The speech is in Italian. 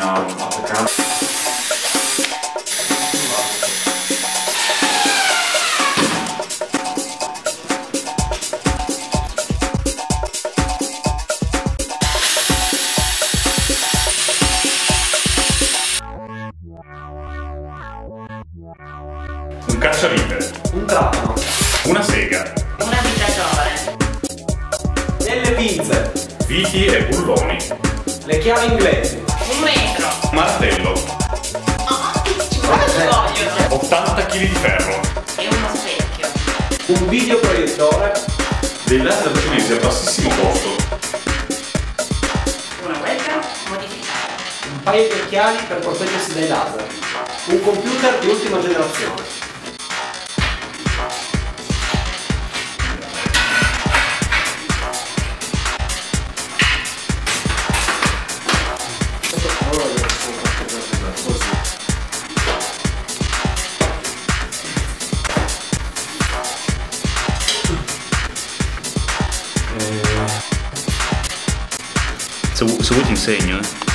bisogna attaccare. Un cacciavite, un trapano, una sega, un applicatore, delle pinze, viti e bulloni, le chiavi inglesi, un metro, un martello, ci vogliono 80 kg di ferro e uno specchio, un videoproiettore, dei laser cinesi a bassissimo costo, una webcam modificata, un paio di occhiali per proteggersi dai laser, un computer di ultima generazione. Se vuoi ti insegno.